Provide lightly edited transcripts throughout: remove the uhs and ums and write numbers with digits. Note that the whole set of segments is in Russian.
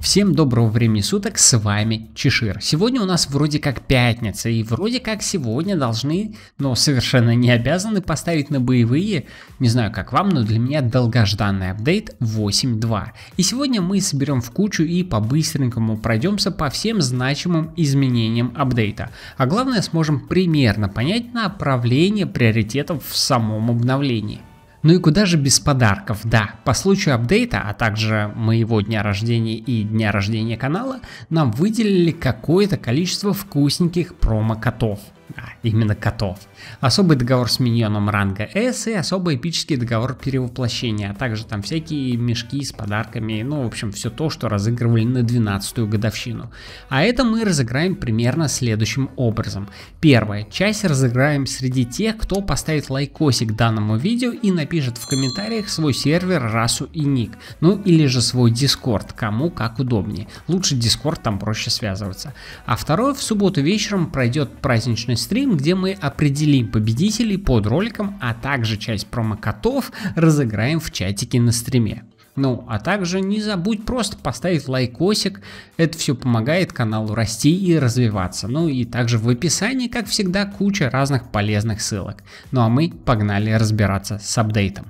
Всем доброго времени суток, с вами Чешир. Сегодня у нас вроде как пятница, и вроде как сегодня должны, но совершенно не обязаны поставить на боевые, не знаю как вам, но для меня долгожданный апдейт 8.2. И сегодня мы соберем в кучу и по-быстренькому пройдемся по всем значимым изменениям апдейта. А главное, сможем примерно понять направление приоритетов в самом обновлении. Ну и куда же без подарков, да, по случаю апдейта, а также моего дня рождения и дня рождения канала, нам выделили какое-то количество вкусненьких промо-котов. Да, именно котов. Особый договор с миньоном ранга S и особый эпический договор перевоплощения, а также там всякие мешки с подарками, ну в общем все то, что разыгрывали на 12-ю годовщину. А это мы разыграем примерно следующим образом. Первая часть разыграем среди тех, кто поставит лайкосик данному видео и напишет в комментариях свой сервер, расу и ник, ну или же свой дискорд, кому как удобнее. Лучше дискорд, там проще связываться. А второе, в субботу вечером пройдет праздничный стрим, где мы определим победителей под роликом, а также часть промокодов разыграем в чатике на стриме. Ну, а также не забудь просто поставить лайкосик, это все помогает каналу расти и развиваться. Ну и также в описании, как всегда, куча разных полезных ссылок. Ну а мы погнали разбираться с апдейтом.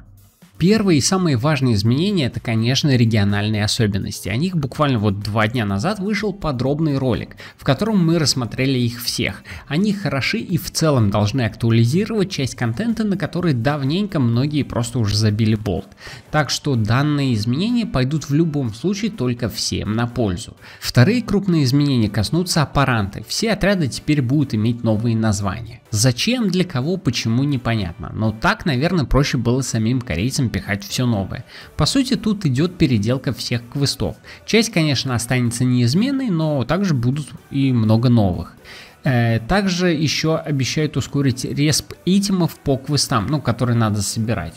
Первые и самые важные изменения — это, конечно, региональные особенности. О них буквально вот 2 дня назад вышел подробный ролик, в котором мы рассмотрели их всех. Они хороши и в целом должны актуализировать часть контента, на который давненько многие просто уже забили болт. Так что данные изменения пойдут в любом случае только всем на пользу. Вторые крупные изменения коснутся аппаранты. Все отряды теперь будут иметь новые названия. Зачем, для кого, почему — непонятно, но так, наверное, проще было самим корейцам пихать все новое. По сути, тут идет переделка всех квестов. Часть, конечно, останется неизменной, но также будут и много новых. Также еще обещают ускорить респ итемов по квестам, ну, которые надо собирать.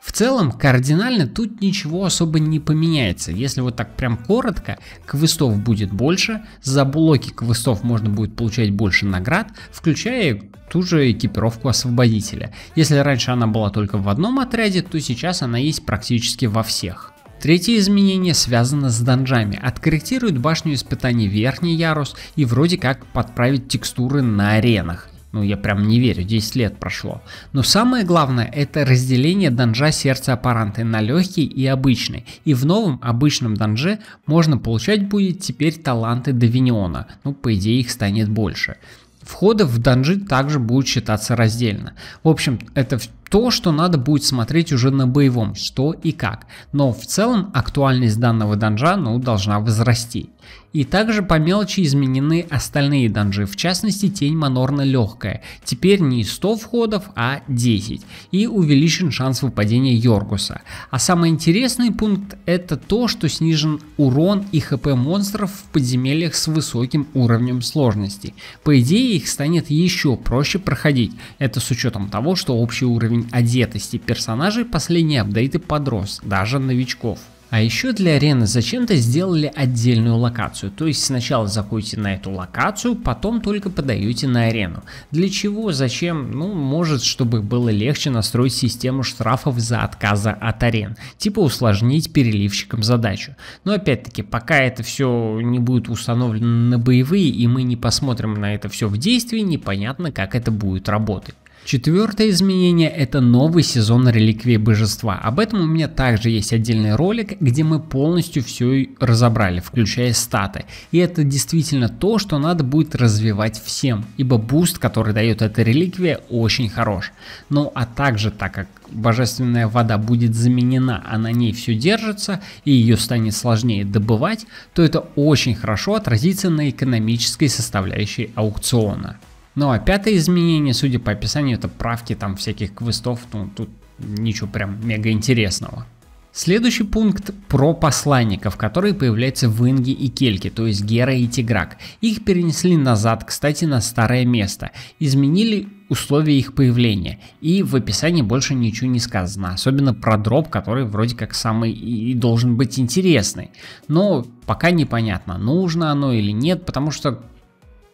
В целом, кардинально тут ничего особо не поменяется. Если вот так прям коротко, квестов будет больше, за блоки квестов можно будет получать больше наград, включая ту же экипировку освободителя. Если раньше она была только в одном отряде, то сейчас она есть практически во всех. Третье изменение связано с данжами. Откорректируют башню испытаний верхний ярус и вроде как подправить текстуры на аренах. Ну я прям не верю, 10 лет прошло. Но самое главное — это разделение данжа сердца аппаранты на легкий и обычный. И в новом обычном данже можно получать будет теперь таланты Давиниона. Ну по идее их станет больше. Входы в данжи также будут считаться раздельно. В общем, это то, что надо будет смотреть уже на боевом, что и как. Но в целом актуальность данного данжа, ну, должна возрасти. И также по мелочи изменены остальные данжи, в частности тень манорна легкая. Теперь не 100 входов, а 10. И увеличен шанс выпадения Йоргуса. А самый интересный пункт — это то, что снижен урон и хп монстров в подземельях с высоким уровнем сложности. По идее их станет еще проще проходить. Это с учетом того, что общий уровень одетости персонажей последние апдейты подрос, даже новичков. А еще для арены зачем-то сделали отдельную локацию, то есть сначала заходите на эту локацию, потом только подаете на арену. Для чего, зачем? Ну, может, чтобы было легче настроить систему штрафов за отказы от арен, типа усложнить переливщикам задачу. Но опять-таки, пока это все не будет установлено на боевые и мы не посмотрим на это все в действии, непонятно, как это будет работать. Четвертое изменение — это новый сезон реликвии божества. Об этом у меня также есть отдельный ролик, где мы полностью все разобрали, включая статы. И это действительно то, что надо будет развивать всем, ибо буст, который дает эта реликвия, очень хорош. Ну а также, так как божественная вода будет заменена, а на ней все держится и ее станет сложнее добывать, то это очень хорошо отразится на экономической составляющей аукциона. Ну а пятое изменение, судя по описанию, это правки там всяких квестов, ну тут ничего прям мега интересного. Следующий пункт про посланников, которые появляются в Инги и Кельке, то есть Гера и Тиграк. Их перенесли назад, кстати, на старое место, изменили условия их появления, и в описании больше ничего не сказано, особенно про дроп, который вроде как самый и должен быть интересный. Но пока непонятно, нужно оно или нет, потому что,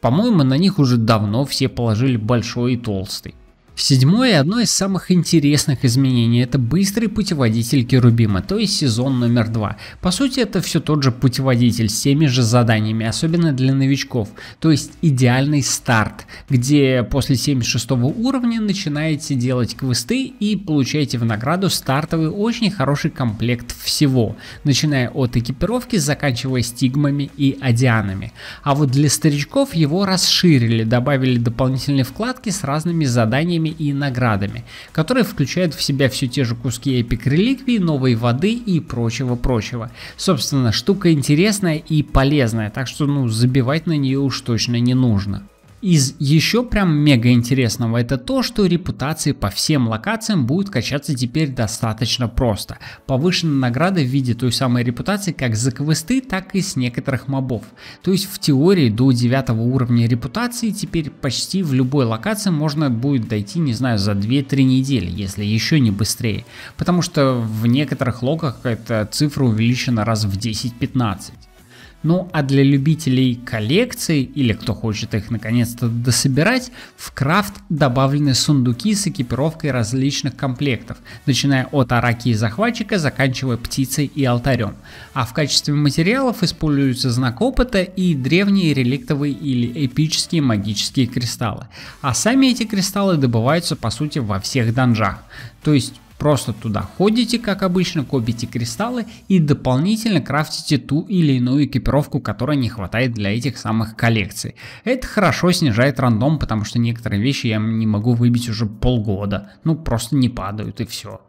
по-моему, на них уже давно все положили большой и толстый. Седьмое, одно из самых интересных изменений, это быстрый путеводитель Кирубима, то есть сезон номер 2. По сути, это все тот же путеводитель с теми же заданиями, особенно для новичков, то есть идеальный старт, где после 76 уровня начинаете делать квесты и получаете в награду стартовый очень хороший комплект всего, начиная от экипировки, заканчивая стигмами и одианами. А вот для старичков его расширили, добавили дополнительные вкладки с разными заданиями и наградами, которые включают в себя все те же куски эпик реликвий, новой воды и прочего-прочего. Собственно, штука интересная и полезная, так что забивать на нее уж точно не нужно. Из еще прям мега интересного это то, что репутации по всем локациям будут качаться теперь достаточно просто. Повышена награда в виде той самой репутации как за квесты, так и с некоторых мобов. То есть в теории до 9 уровня репутации теперь почти в любой локации можно будет дойти, не знаю, за 2-3 недели, если еще не быстрее. Потому что в некоторых локах эта цифра увеличена раз в 10-15. Ну а для любителей коллекций или кто хочет их наконец-то дособирать, в крафт добавлены сундуки с экипировкой различных комплектов, начиная от араки и захватчика, заканчивая птицей и алтарем. А в качестве материалов используются знак опыта и древние реликтовые или эпические магические кристаллы. А сами эти кристаллы добываются по сути во всех данжах, то есть просто туда ходите, как обычно, копите кристаллы и дополнительно крафтите ту или иную экипировку, которой не хватает для этих самых коллекций. Это хорошо снижает рандом, потому что некоторые вещи я не могу выбить уже полгода. Просто не падают и все.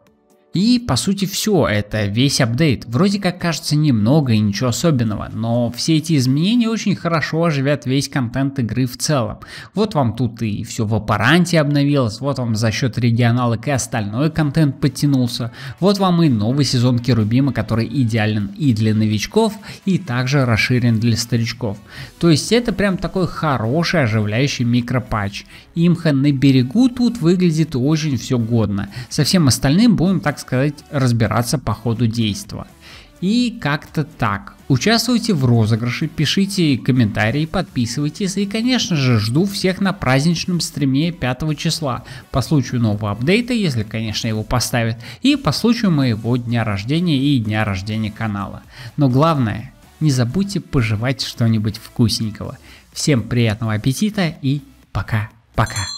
И по сути все, это весь апдейт. Вроде как кажется немного и ничего особенного, но все эти изменения очень хорошо оживят весь контент игры в целом. Вот вам тут и все в аппаранте обновилось, вот вам за счет регионалок и остальной контент подтянулся, вот вам и новый сезон Кирубима, который идеален и для новичков, и также расширен для старичков. То есть это прям такой хороший оживляющий микропатч. Имха на берегу тут выглядит очень все годно, со всем остальным будем, так сказать, разбираться по ходу действа. И как-то так. Участвуйте в розыгрыше, пишите комментарии, подписывайтесь и, конечно же, жду всех на праздничном стриме 5 числа по случаю нового апдейта, если, конечно, его поставят, и по случаю моего дня рождения и дня рождения канала. Но главное, не забудьте пожевать что-нибудь вкусненького. Всем приятного аппетита и пока-пока.